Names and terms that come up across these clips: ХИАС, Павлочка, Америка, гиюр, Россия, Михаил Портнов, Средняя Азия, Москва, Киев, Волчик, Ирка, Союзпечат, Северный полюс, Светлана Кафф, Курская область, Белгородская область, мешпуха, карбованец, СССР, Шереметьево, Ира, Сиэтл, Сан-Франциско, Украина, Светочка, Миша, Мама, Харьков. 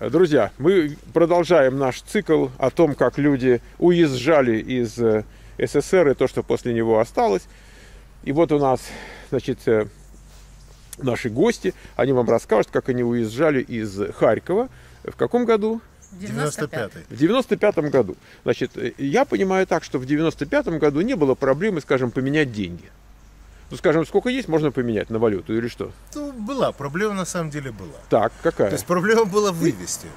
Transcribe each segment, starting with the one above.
Друзья, мы продолжаем наш цикл о том, как люди уезжали из СССР и то, что после него осталось. И вот у нас, значит, наши гости, они вам расскажут, как они уезжали из Харькова. В каком году? В 95-м. В 95-м году. Значит, я понимаю так, что в 95-м году не было проблемы, скажем, поменять деньги. Ну, скажем, сколько есть, можно поменять на валюту или что? Ну, была. Проблема на самом деле была. Так, какая? То есть проблема была вывести.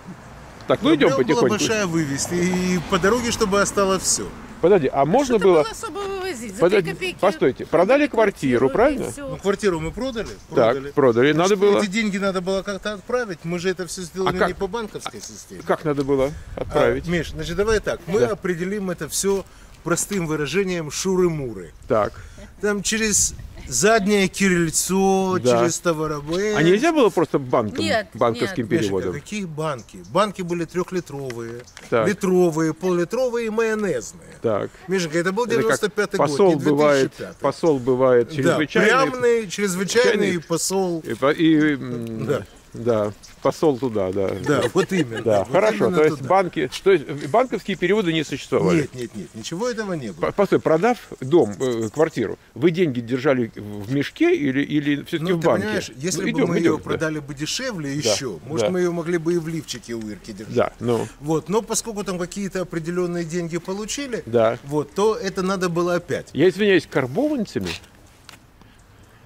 Так, ну идем потихоньку. Была большая вывести, и по дороге, чтобы осталось все. Подожди, а можно было... особо вывозить? Подожди, постойте. Продали квартиру, правильно? Ну, квартиру мы продали. Так, продали. Надо было... Эти деньги надо было как-то отправить. Мы же это все сделали не по банковской системе. Как надо было отправить? Миш, значит, давай так. Мы определим это все простым выражением шуры-муры. Так. Там через заднее кирильцо, да, через товаробэ. А нельзя было просто банком, нет, банковским переводом? Мишка, какие банки? Банки были трехлитровые, так, литровые, поллитровые и майонезные. Так. Мишенька, это был 95-й год, не 2005-й. Посол бывает чрезвычайный. Да, прямный, чрезвычайный посол. И, да. Да, посол туда, да. Да, вот именно. Да. Вот хорошо, именно то есть туда. Банки, что есть, банковские переводы не существовали? Нет, нет, нет, ничего этого не было. Постой, продав дом, квартиру, вы деньги держали в мешке или все-таки в банке? Понимаешь, если ну, бы мы ее продали бы дешевле еще, да, может, да, мы ее могли бы и в лифчике у Ирки держать. Да, ну. Вот, но поскольку там какие-то определенные деньги получили, да, вот, то это надо было опять. Я извиняюсь, карбованцами?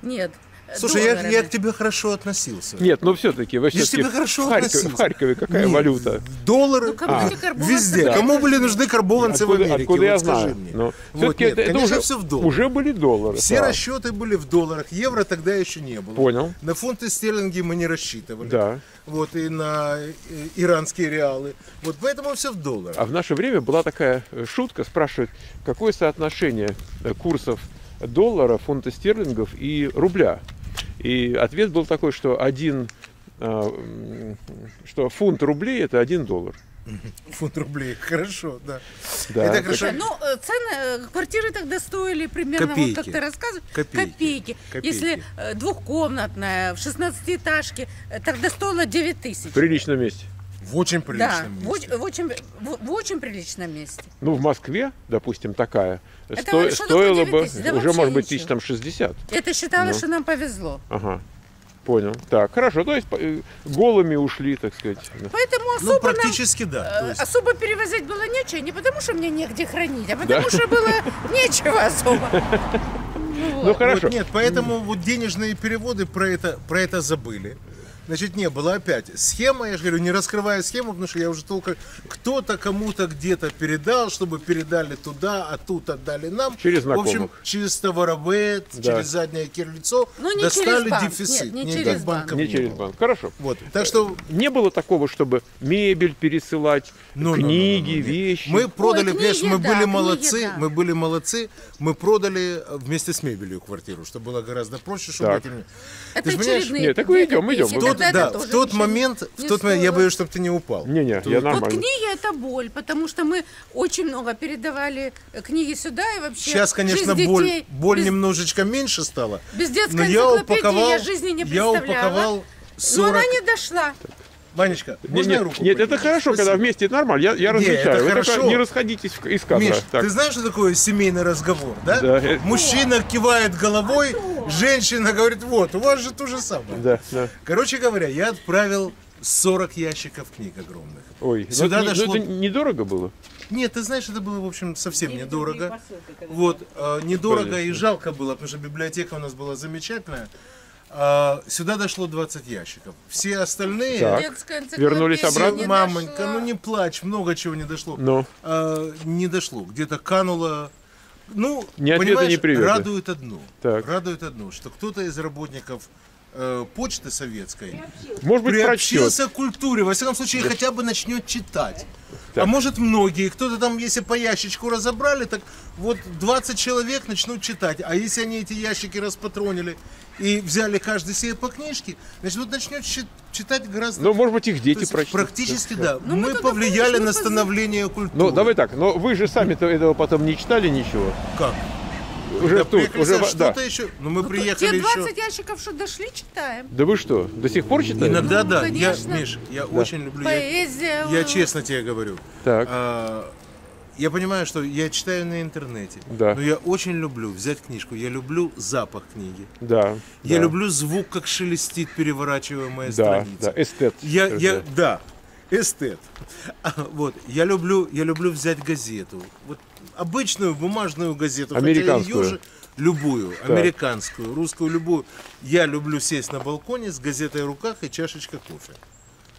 Нет. Слушай, я к тебе хорошо относился. Нет, но все-таки вообще. Все в Харькове какая нет, валюта? Доллары. Ну, кому везде. Да. Кому были нужны карбованцы откуда, в Америке? Откуда вот я знаю. Но вот, нет, это конечно, все в долларах. Уже были доллары. Все да, расчеты были в долларах. Евро тогда еще не было. Понял. На фунты стерлинги мы не рассчитывали. Да. Вот и на иранские реалы. Вот поэтому все в долларах. А в наше время была такая шутка, спрашивают, какое соотношение курсов доллара, фунта стерлингов и рубля. И ответ был такой, что фунт рублей – это $1. Фунт рублей, хорошо, да. Да, это хорошо. Да, ну, цены квартиры тогда стоили примерно, копейки, вот как ты рассказывал, копейки. Если двухкомнатная, в 16-этажке, тогда стоило 9 тысяч. В приличном месте. В очень приличном, да, месте. В очень приличном месте. Ну, в Москве, допустим, такая, стоила бы 9 тысяч, да, уже, может быть, 60 тысяч. Это считалось, что нам повезло. Ага. Понял. Так, хорошо. То есть голыми ушли, так сказать. Поэтому особо практически нам, да. Особо перевозить было нечего, не потому что мне негде хранить, а потому что было нечего особо. Ну, хорошо. Нет, поэтому вот денежные переводы про это забыли. Значит, не было опять. Схема, я же говорю, не раскрываю схему, потому что я уже только кто-то кому-то где-то передал, чтобы передали туда, а тут отдали нам. Через знакомых. В общем, через товаробэт, да, через заднее кирлицо достали дефицит. Нет, не через банк. Хорошо. Вот. Так что... Не было такого, чтобы мебель пересылать, книги, вещи. Мы продали, конечно, мы были молодцы, мы продали вместе с мебелью квартиру, что было гораздо проще, чтобы... Это очередные... Нет, так мы идем. Да, в тот момент я боюсь, чтобы ты не упал. Не-не, я нормально. Вот книги — это боль, потому что мы очень много передавали книги сюда и вообще. Сейчас, конечно, боль немножечко меньше стала. Без детской энциклопедии я жизни не представляла. Я упаковал 40... Но она не дошла. Ванечка, можно я руку? Нет, это хорошо, спасибо, когда вместе, это нормально, я различаю. Вы хорошо. Не расходитесь из кадра. Миш, так, ты знаешь, что такое семейный разговор, да? Да. Мужчина кивает головой, женщина говорит, вот, у вас же то же самое. Да, да. Короче говоря, я отправил 40 ящиков книг огромных. Ой, сюда дошло... это недорого было? Нет, ты знаешь, это было, в общем, совсем недорого. Вот, недорого. Понятно. И жалко было, потому что библиотека у нас была замечательная. Сюда дошло 20 ящиков. Все остальные вернулись обратно. Мамонька, ну не плачь, много чего не дошло. Но. Не дошло, где-то кануло. Ну, ни ответа, ни привета. Радует одно, что кто-то из работников почты советской, может быть, приобщился к культуре, во всяком случае, да, хотя бы начнет читать. Так. А может, многие, кто-то там, если по ящичку разобрали, так вот 20 человек начнут читать. А если они эти ящики распатронили и взяли каждый себе по книжке, значит, вот начнет читать гораздо... Ну, может быть, их дети прочитают. Практически, да. Да. Мы повлияли на становление культуры. Ну, давай так, но вы же сами этого потом не читали ничего. Как? уже тут. Уже, что-то да. Еще. Ну, мы приехали те 20 еще... ящиков, что дошли, читаем. Да вы что, до сих пор читаете? Иногда, ну, да. Я, Миш, я очень люблю... Поэзия. Я честно тебе говорю. Так. Я понимаю, что я читаю на интернете, да. Но я очень люблю взять книжку, я люблю запах книги, да, я люблю звук, как шелестит переворачиваемая страница. Да, эстет. Да, эстет. Вот, я люблю взять газету, вот, обычную бумажную газету, американскую. Хотя ее же, любую, да. Американскую, русскую, любую. Я люблю сесть на балконе с газетой в руках и чашечка кофе.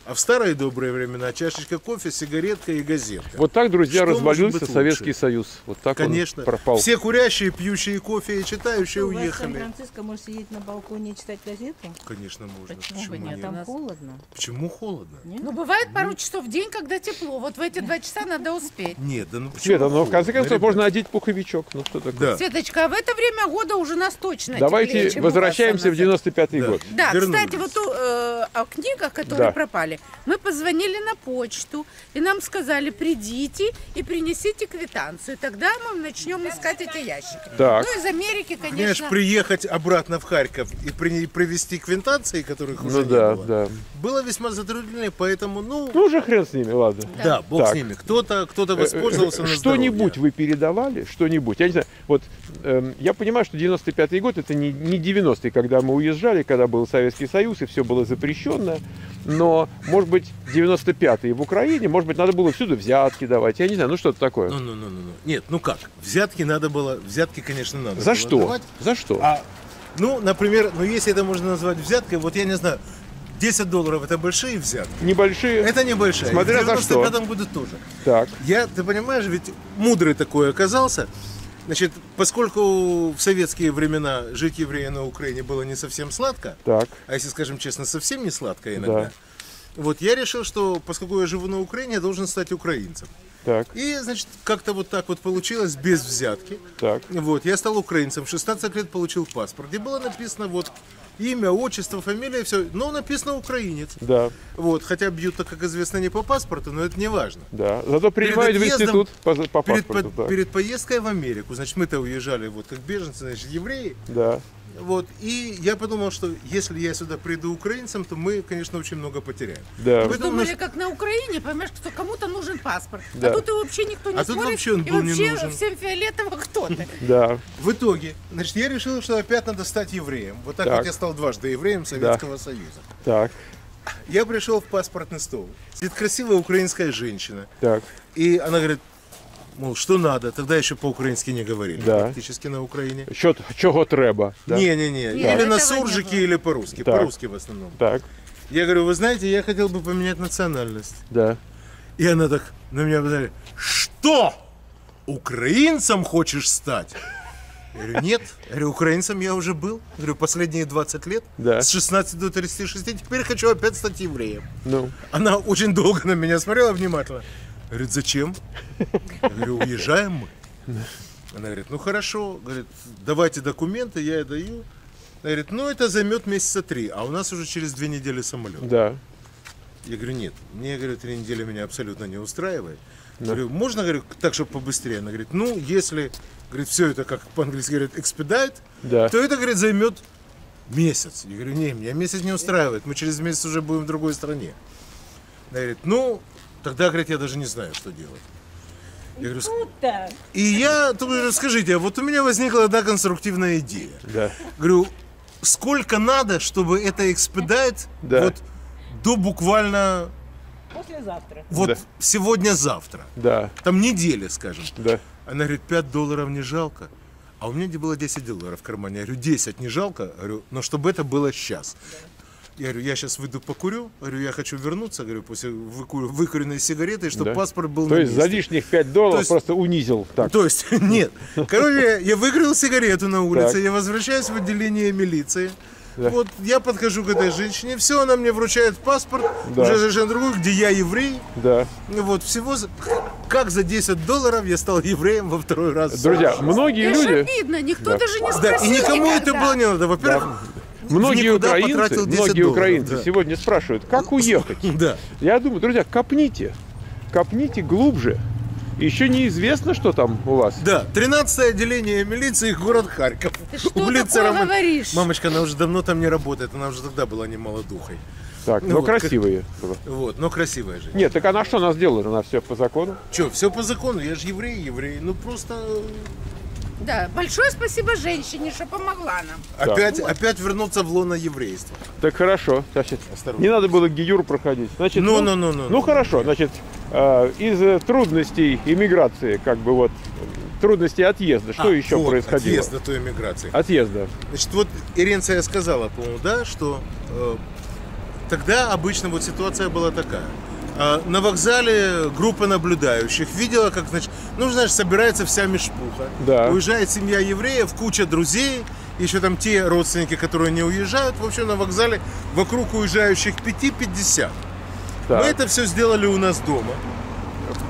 А в старые добрые времена чашечка кофе, сигаретка и газетка. Вот так, друзья, развалился Советский Союз. Вот так он пропал. Все курящие, пьющие кофе и читающие уехали. В Сан-Франциско можно сидеть на балконе и читать газету? Конечно, можно. Почему нет? Там холодно. Почему холодно? Ну, бывает пару часов в день, когда тепло. Вот в эти 2 часа надо успеть. Нет, да ну почему? Света, ну в конце концов можно одеть пуховичок. Ну что такое? Светочка, а в это время года уже нас точно теплее. Давайте возвращаемся в 95-й год. Да, кстати, вот о книгах, которые пропали. Мы позвонили на почту, и нам сказали, придите и принесите квитанцию. Тогда мы начнем искать эти ящики. Так. Ну, из Америки, конечно... Понимаешь, приехать обратно в Харьков и привезти квитанции, которых уже не было, было весьма затруднительно, поэтому, ну... Ну, уже хрен с ними, ладно. Да, да, бог так. с ними. Кто-то воспользовался на здоровье. Что-нибудь вы передавали? Что-нибудь? Я не знаю, вот я понимаю, что 95-й год, это не 90-й, когда мы уезжали, когда был Советский Союз, и все было запрещено, но... Может быть, 95-е в Украине, может быть, надо было всюду взятки давать, я не знаю, ну что-то такое. Ну. Нет, ну как, взятки, конечно, надо было давать. За что? А, ну, например, ну если это можно назвать взяткой, вот я не знаю, 10 долларов это большие взятки? Небольшие. Это небольшие. Смотря за что. В 95-м году тоже. Так. Ты понимаешь, ведь мудрый такой оказался. Значит, поскольку в советские времена жить евреям на Украине было не совсем сладко, так. А если, скажем честно, совсем не сладко иногда, да. Вот я решил, что поскольку я живу на Украине, я должен стать украинцем. Так. И, значит, как-то вот так вот получилось, без взятки. Так. Вот, я стал украинцем, в 16 лет получил паспорт, где было написано вот имя, отчество, фамилия, все, но написано украинец. Да. Вот, хотя бьют-то, как известно, не по паспорту, но это не важно. Да, зато принимают в институт по паспорту. Перед поездкой в Америку, значит, мы-то уезжали вот как беженцы, значит, евреи. Да. Вот, и я подумал, что если я сюда приду украинцам, то мы, конечно, очень много потеряем. Да. Мы думали, как на Украине, понимаешь, что кому-то нужен паспорт, да. А тут и вообще никто не смотрит, вообще он был и вообще не нужен. Всем фиолетово, кто ты. Да. В итоге, значит, я решил, что опять надо стать евреем. Вот так вот я стал дважды евреем Советского Союза. Так. Я пришел в паспортный стол. Сидит красивая украинская женщина. Так. И она говорит... Мол, что надо, тогда еще по-украински не говорили, да. Практически на Украине. Чего треба? Да? Не. Или на суржике, или по-русски. По-русски в основном. Так. Я говорю, вы знаете, я хотел бы поменять национальность. Да. И она так на меня посмотрела, что? Украинцем хочешь стать? Я говорю, нет. Я говорю, украинцем я уже был. Я говорю, последние 20 лет, да. С 16 до 36, теперь хочу опять стать евреем. Ну. Она очень долго на меня смотрела внимательно. Говорит, зачем? Я говорю, уезжаем мы. Она говорит, ну хорошо. Говорит, давайте документы, я даю. Она говорит, ну это займет месяца 3, а у нас уже через 2 недели самолет. Да. Я говорю, нет, мне, говорю, 3 недели меня абсолютно не устраивает. Да. Говорю, можно, говорю, так, чтобы побыстрее? Она говорит, ну если, говорит, все это, как по-английски говорят, expedite, да. То это, говорит, займет месяц. Я говорю, не, меня месяц не устраивает, мы через месяц уже будем в другой стране. Она говорит, ну... Тогда, говорит, я даже не знаю, что делать. Я говорю, и я говорю, скажите, а вот у меня возникла одна конструктивная идея. Да. Говорю, сколько надо, чтобы это экспедайт, да. Вот до буквально... Послезавтра. Вот да. Сегодня-завтра. Да. Там неделя, скажем. Да. Она говорит, 5 долларов не жалко. А у меня где было 10 долларов в кармане. Я говорю, 10 не жалко, говорю, но чтобы это было сейчас. Я говорю, я сейчас выйду покурю, говорю, я хочу вернуться, говорю, после выкуренной сигареты, чтобы да. Паспорт был на месте. То есть за лишних 5 долларов то есть, просто унизил так. То есть, нет. Короче, я выкурил сигарету на улице, так. Я возвращаюсь в отделение милиции. Да. Вот я подхожу к этой женщине, все, она мне вручает паспорт, да. Уже совершенно другой, где я еврей. Да. Вот всего, как за 10 долларов я стал евреем во 2-й раз. Друзья, многие люди... Это же видно, никто даже не спросил. Да, и никому это было не надо, во-первых... Да. Многие украинцы да. Сегодня спрашивают, как уехать. Да. Я думаю, друзья, копните глубже. Еще неизвестно, что там у вас. Да, 13-е отделение милиции, город Харьков. Ты что такое говоришь? Мамочка, она уже давно там не работает, она уже тогда была немалодухой. Так, ну, но вот, красивые. Вот, но красивая же. Нет, так она что нас делает? Она все по закону? Че, все по закону? Я же еврей. Ну просто... Да, большое спасибо женщине, что помогла нам. Опять, вот. Опять вернуться в лоно еврейства. Так хорошо, значит, осторожно. Не надо было гиюр проходить. Значит, ну хорошо, значит, из трудностей иммиграции, как бы вот, трудностей отъезда, что еще вот, происходило? Отъезда той иммиграции. Отъезда. Значит, вот Иренция сказала, по-моему, да, что тогда обычно вот ситуация была такая. На вокзале группа наблюдающих видела, как, значит, ну, знаешь, собирается вся мешпуха. Да. Уезжает семья евреев, куча друзей, еще там те родственники, которые не уезжают. В общем, на вокзале вокруг уезжающих 5-50. Мы это все сделали у нас дома.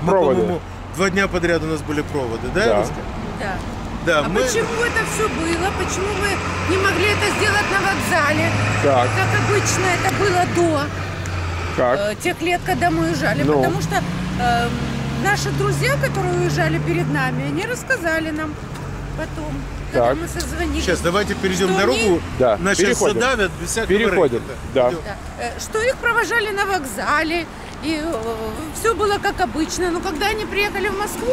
По-моему, 2 дня подряд у нас были проводы, да, да. Ирочка? Да. Да, а мы... почему это все было? Почему вы не могли это сделать на вокзале? Так. Как обычно это было до... тех лет, когда мы уезжали, ну. Потому что наши друзья, которые уезжали перед нами, они рассказали нам потом, когда мы созвонились. Сейчас давайте перейдем дорогу, нас сейчас задавят, без всякого переходят. Да. Что их провожали на вокзале, и все было как обычно, но когда они приехали в Москву,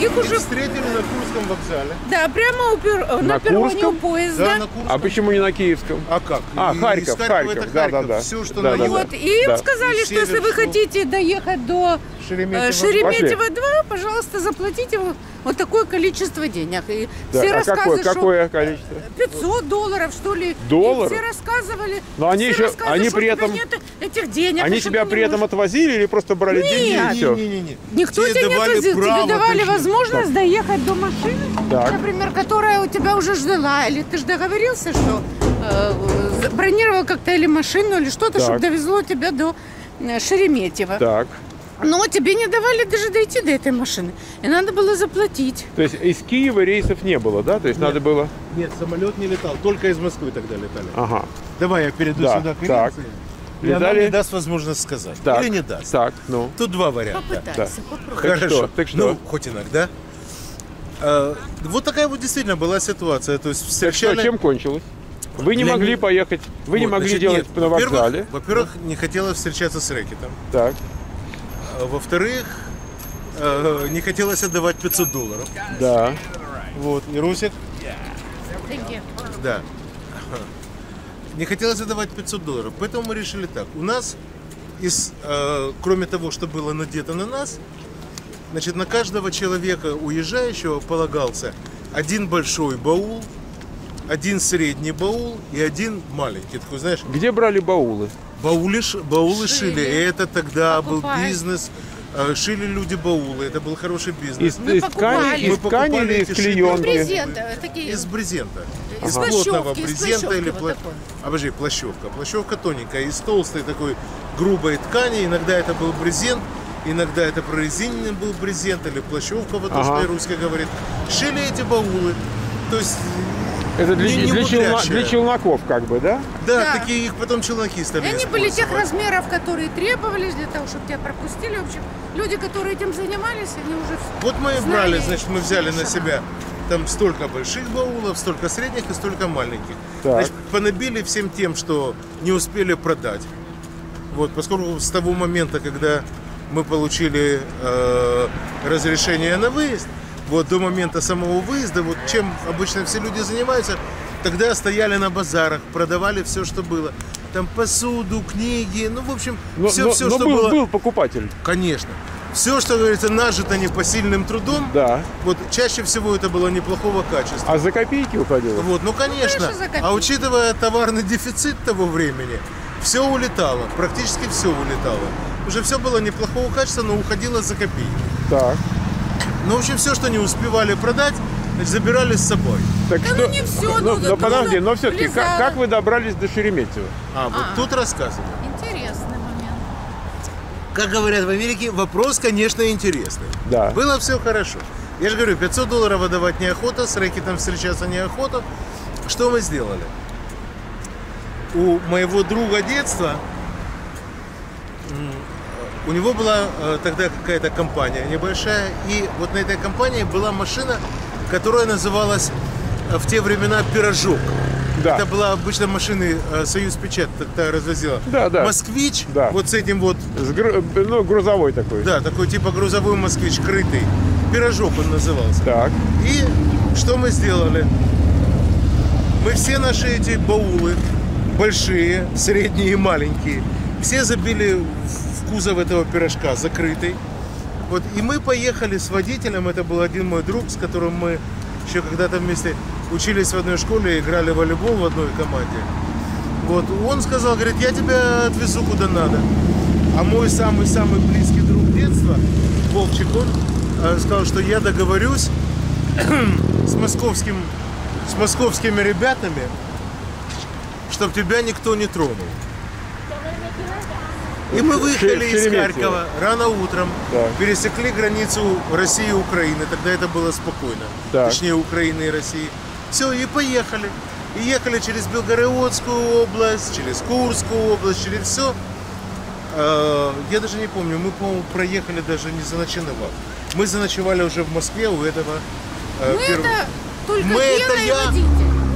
их уже встретили на Курском вокзале. Да, прямо на перроне у поезда. Да, а почему не на Киевском? А как? А, Харьков, Харьков. Да. Все, что на юг. Вот, и им сказали, и север, что если вы хотите доехать до Шереметьево 2, пожалуйста, заплатите вот такое количество денег. И да. Все рассказывали, какое количество? $500, что ли. Доллар? И все рассказывали. Но они еще, они при этом... Нет этих денег. Они тебя при этом отвозили или просто брали деньги и все? Нет. Никто тебя не отвозил. Тебе давали возможность доехать до машины, например, которая у тебя уже ждала, или ты же договорился, что бронировал как-то или машину, или что-то, чтобы довезло тебя до Шереметьево. Так. Но тебе не давали даже дойти до этой машины, и надо было заплатить. То есть из Киева рейсов не было, да? То есть нет, надо было... Нет, самолет не летал, только из Москвы тогда летали. Ага. Давай я перейду сюда к Иренции. И она не даст возможность сказать. Так, или не даст. Так, ну. Тут два варианта. Попытайся, попробуй. Хорошо. Так что? Ну, хоть иногда. Вот такая вот действительно была ситуация. То есть встречали... Так что, чем кончилось? Вы не могли поехать, вы не могли делать на вокзале. Во-первых, не хотелось встречаться с рэкетом. Так. Во-вторых, не хотелось отдавать $500. Да. Вот, и Русик. Да. Не хотелось задавать $500, поэтому мы решили так. У нас, из, кроме того, что было надето на нас, значит, на каждого человека уезжающего полагался 1 большой баул, 1 средний баул и 1 маленький. Такой, знаешь, где брали баулы? Баулы шили. И это тогда был бизнес. Шили люди баулы, это был хороший бизнес. Мы покупали. Из ткани или из клеенки? Из брезента. Из брезента. Из плотного брезента. Или плащевка. Плащевка тоненькая, из толстой такой грубой ткани. Иногда это был брезент, иногда это прорезиненный был брезент или плащевка, вот то, что русская говорит. Шили эти баулы. То есть... Это для челноков, как бы, да? Да, такие их потом челноки стали. И они были тех размеров, которые требовались для того, чтобы тебя пропустили. В общем, люди, которые этим занимались, они уже... Вот мы и брали, значит, мы взяли на себя там столько больших баулов, столько средних и столько маленьких. Так. Значит, понабили всем тем, что не успели продать. Вот, поскольку с того момента, когда мы получили разрешение на выезд, вот до момента самого выезда, вот чем обычно все люди занимаются, тогда стояли на базарах, продавали все, что было. Там посуду, книги, ну, в общем, все, что было. Был покупатель. Конечно. Все, что, говорится, нажито непосильным трудом, вот чаще всего это было неплохого качества. А за копейки уходило? Вот, ну, конечно. А учитывая товарный дефицит того времени, все улетало, практически все улетало. Уже все было неплохого качества, но уходило за копейки. Так. Ну, в общем, все, что не успевали продать, забирали с собой. Так да, что... ну не все, но подожди, но все-таки, как вы добрались до Шереметьево? Вот тут рассказывали. Интересный момент. Как говорят в Америке, вопрос, конечно, интересный. Да. Было все хорошо. Я же говорю, $500 отдавать неохота, с рэкетом встречаться неохота. Что мы сделали? У моего друга детства У него была тогда какая-то компания небольшая, и вот на этой компании была машина, которая называлась в те времена «Пирожок». Да. Это была обычно машины «Союзпечат» тогда развозила. Да, да. «Москвич», да. Вот с этим вот. Ну, грузовой такой. Да, такой типа грузовой «Москвич», крытый. «Пирожок» он назывался. Так. И что мы сделали? Мы все наши эти баулы, большие, средние и маленькие, все забили в кузов этого пирожка, закрытый. Вот, и мы поехали с водителем, это был один мой друг, с которым мы еще когда-то вместе учились в одной школе, играли в волейбол в одной команде. Вот, он сказал, говорит, я тебя отвезу куда надо. А мой самый-самый близкий друг детства, Волчик, он сказал, что я договорюсь с московскими ребятами, чтобы тебя никто не тронул. И мы выехали из Харькова рано утром, да. Пересекли границу России и Украины, тогда это было спокойно, да. Точнее Украины и России. Все, и поехали. И ехали через Белгородскую область, через Курскую область, через все. Я даже не помню, мы, по-моему, проехали даже не заночевав. Мы заночевали уже в Москве у этого...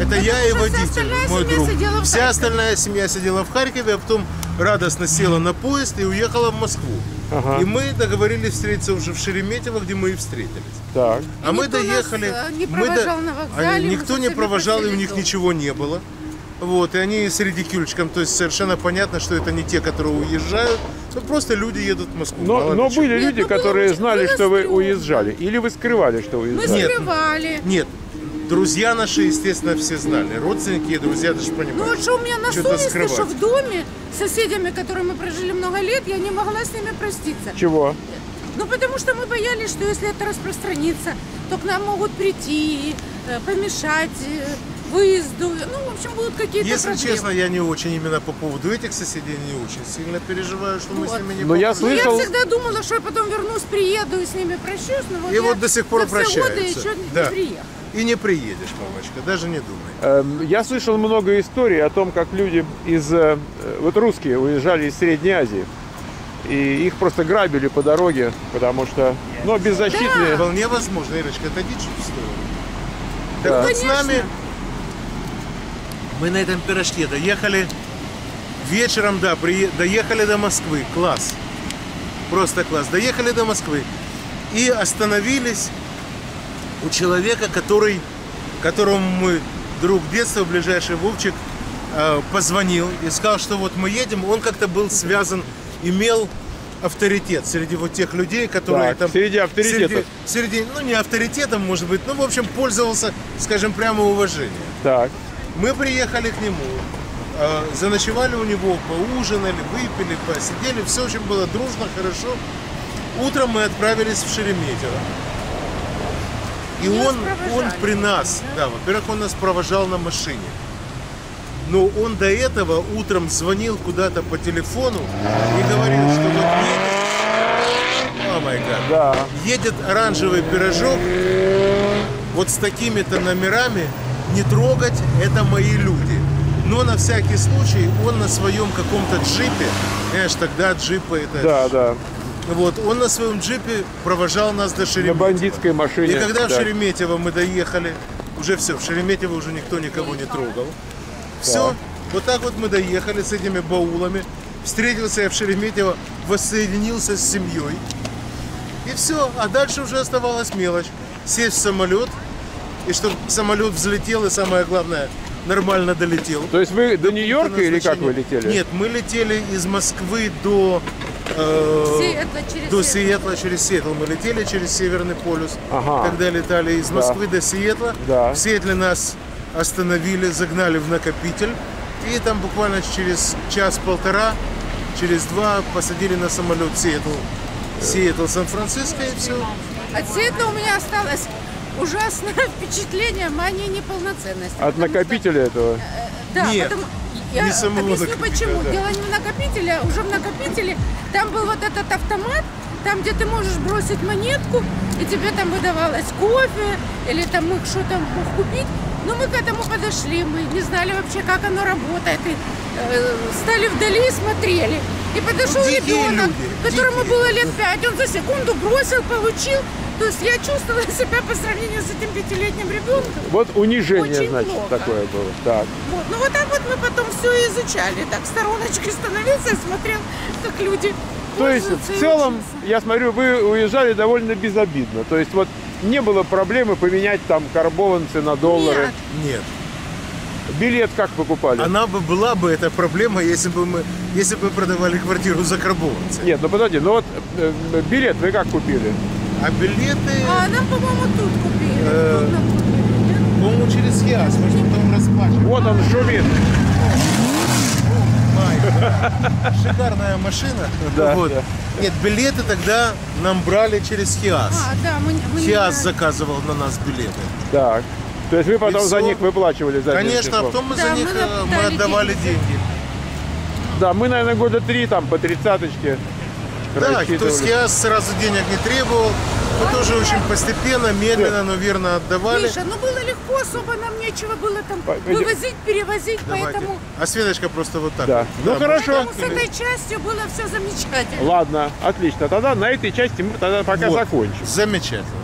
Это я и водитель, мой друг. Вся остальная семья сидела в Харькове, а потом радостно села на поезд и уехала в Москву. Ага. И мы договорились встретиться уже в Шереметьево, где мы и встретились. Так. А мы доехали. Никто не провожал, и у них ничего не было. Вот, и они с редикюльчиком, то есть совершенно понятно, что это не те, которые уезжают, но просто люди едут в Москву. Но были люди, которые знали, что вы уезжали, или вы скрывали, что вы уезжали? Мы скрывали. Нет. Друзья наши, естественно, все знали. Родственники и друзья даже понимали. Ну, вот что у меня на совести, что в доме с соседями, которые мы прожили много лет, я не могла с ними проститься. Чего? Ну, потому что мы боялись, что если это распространится, то к нам могут прийти, помешать выезду. Ну, в общем, будут какие-то проблемы. Если честно, я не очень именно по поводу этих соседей не очень сильно переживаю, что вот. Мы с ними не будем. Я всегда думала, что я потом вернусь, приеду и с ними прощусь. Но вот и вот до сих пор прощаются. Еще да. Не приехала. И не приедешь, Павлочка, даже не думай. Я слышал много историй о том, как люди вот русские уезжали из Средней Азии. И их просто грабили по дороге, потому что... Ну, беззащитные... Да. Вполне возможно, Ирочка, отойди чуть в сторону. Да. Так вот с нами... Мы на этом пирожке доехали. Вечером, да, доехали до Москвы. Класс. Просто класс. Доехали до Москвы. И остановились... У человека, которому мой друг детства, ближайший Вовчик, позвонил и сказал, что вот мы едем. Он как-то был связан, имел авторитет среди вот тех людей, которые так, там... Среди авторитетов. Ну, не авторитетом, может быть, но, в общем, пользовался, скажем, прямо уважением. Так. Мы приехали к нему, заночевали у него, поужинали, выпили, посидели. Все очень было дружно, хорошо. Утром мы отправились в Шереметьево. И он при нас, да, во-первых, он нас провожал на машине. Но он до этого утром звонил куда-то по телефону и говорил, что вот едет оранжевый пирожок вот с такими-то номерами, не трогать, это мои люди. Но на всякий случай он на своем каком-то джипе, знаешь, тогда джипы это... Да, да. Вот, он на своем джипе провожал нас до Шереметьево. На бандитской машине. И когда да. В Шереметьево мы доехали, уже все, в Шереметьево уже никто никого не трогал. Все, да. Вот так вот мы доехали с этими баулами. Встретился я в Шереметьево, воссоединился с семьей. И все, а дальше уже оставалась мелочь. Сесть в самолет, и чтобы самолет взлетел, и самое главное, нормально долетел. То есть вы до Нью-Йорка или как вы летели? Нет, мы летели из Москвы до Сиэтла, через Сиэтл. Мы летели через Северный полюс, ага. Когда летали из Москвы да. До Сиэтла. Да. В Сиэтле нас остановили, загнали в накопитель. И там буквально через час-полтора, через два посадили на самолет Сиэтл, Сан-Франциско и все. От Сиэтла у меня осталось ужасное впечатление моей неполноценности. От накопителя этого? Да, нет. Я объясню почему. Да. Дело не в накопителе, а уже в накопителе. Там был вот этот автомат, там где ты можешь бросить монетку, и тебе там выдавалось кофе, или там их что там купить. Но мы к этому подошли, мы не знали вообще, как оно работает. И, стали вдали и смотрели. И И подошел ребенок, которому было лет 5, он за секунду бросил, получил. То есть я чувствовала себя по сравнению с этим 5-летним ребенком. Вот унижение, очень значит, плохо. Такое было. Так. Вот. Ну вот так вот мы потом все и изучали. Так, стороночкой становился и смотрел, как люди. То есть в целом, я смотрю, вы уезжали довольно безобидно. То есть вот не было проблемы поменять там карбованцы на доллары. Нет. Билет как покупали? Она бы была бы эта проблема, если бы мы продавали квартиру за карбованцы. Нет, ну подожди, ну вот билет вы как купили? А билеты... А, нам, по-моему, тут купили. По-моему, через ХИАС, мы же потом распачиваем. Вот он шумит. Шикарная машина. Да, вот. Да. Нет, билеты тогда нам брали через ХИАС. А, да, мы ХИАС заказывал на нас билеты. Так. То есть вы потом за них выплачивали? За конечно, а потом мы за них мы отдавали деньги. Да, мы, наверное, года 3 там по 30-очке. Да, то есть я сразу денег не требовал, мы тоже очень постепенно, медленно, но верно отдавали. Миша, ну было легко, особо нам нечего было там вывозить, перевозить, поэтому... А Светочка просто вот так. Да. Вот. Ну да, хорошо. С этой частью было все замечательно. Ладно, отлично. Тогда на этой части мы тогда пока вот закончим. Замечательно.